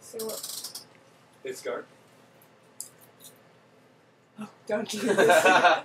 So what? It's guard. Oh, don't do this. Alright.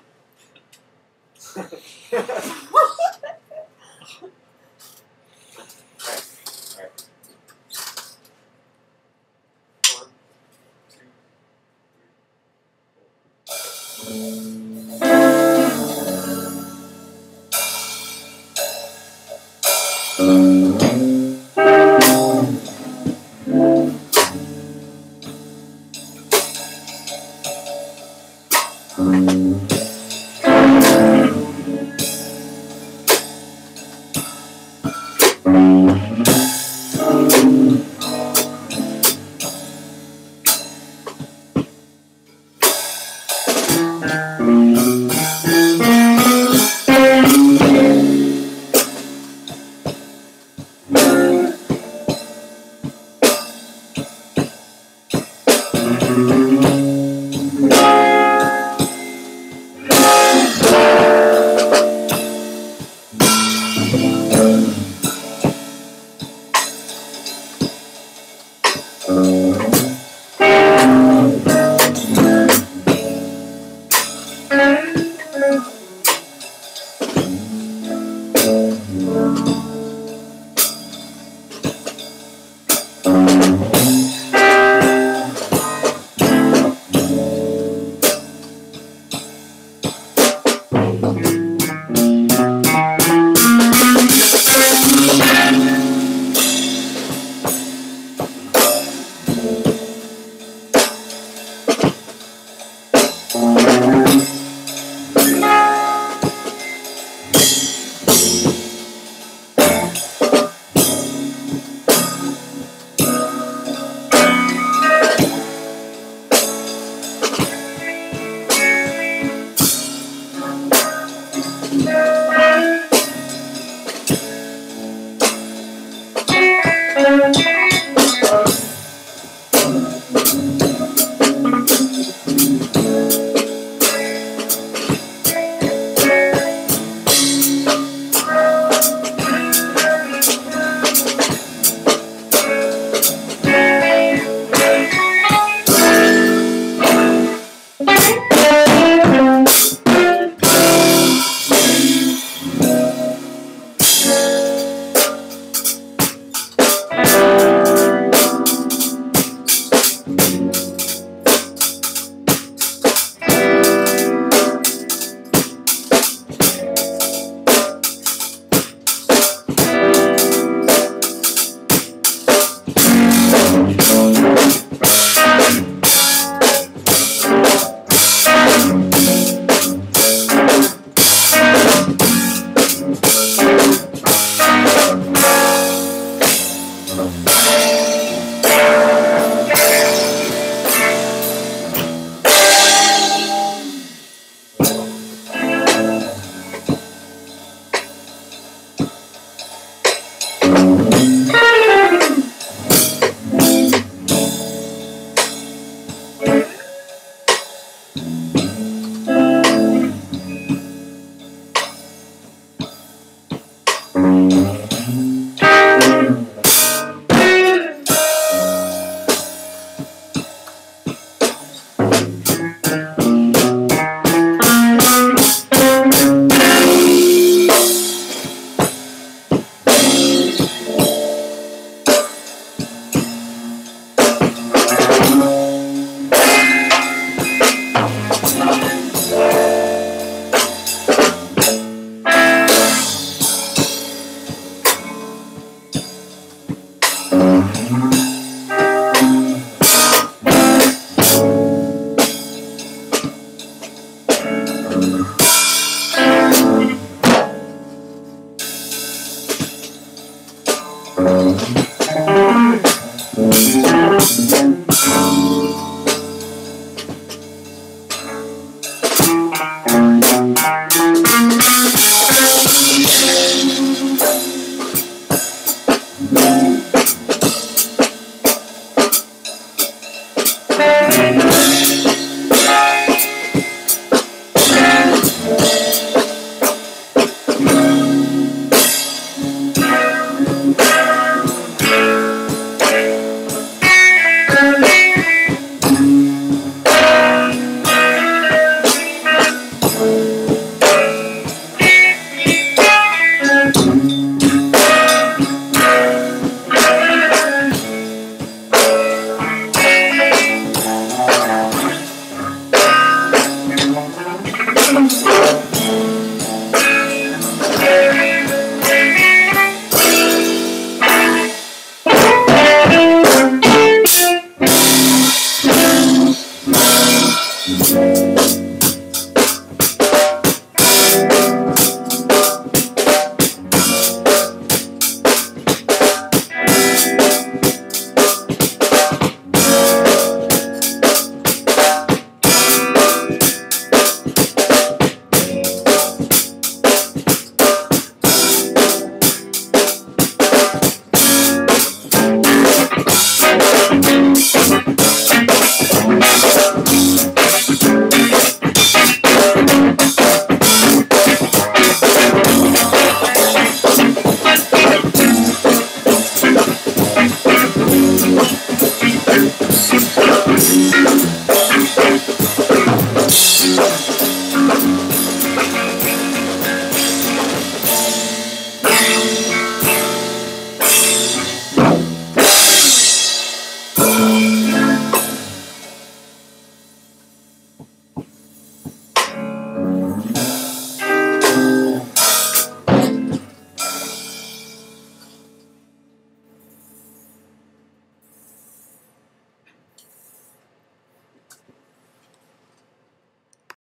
1, 2, 3, 4.